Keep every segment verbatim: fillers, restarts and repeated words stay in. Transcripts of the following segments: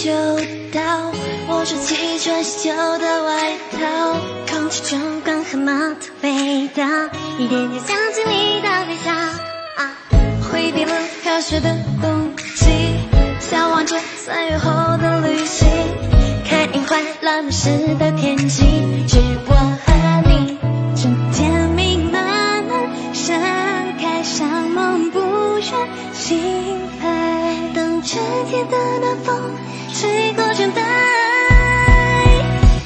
嗅到我收集全旧的外套，空气中光和猫的味道，一点点想起你的微笑。啊，回避了科学的东西，向往着三月后的旅行，看樱花浪漫时的天气，是我和你正甜蜜慢慢盛开，像梦不愿醒来，等春天的暖风吹过窗台，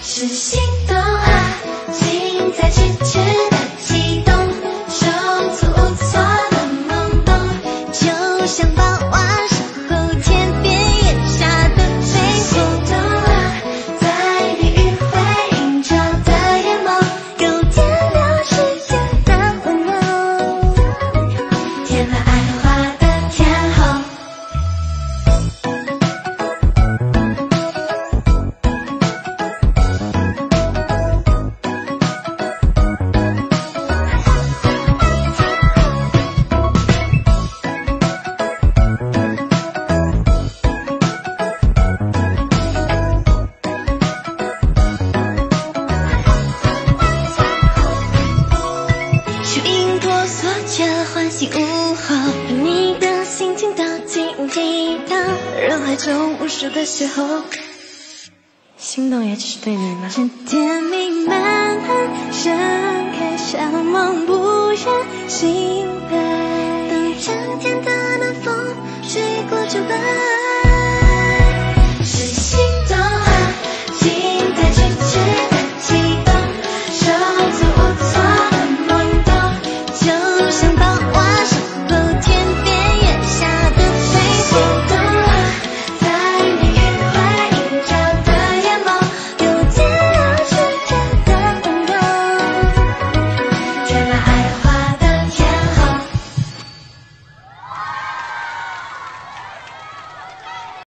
是心动啊，近在咫尺的悸动，手足无措的懵懂，就像抱娃守候天边夜下的水果。心动啊，在你迂回映照的眼眸，有点了世界的温柔，添了爱花的天后。唤醒午后，把你的心情倒进激荡，人海中无数的邂逅，心动也只是对你吗？春天明慢慢盛开，像梦不愿醒来，等春天的暖风吹过窗外。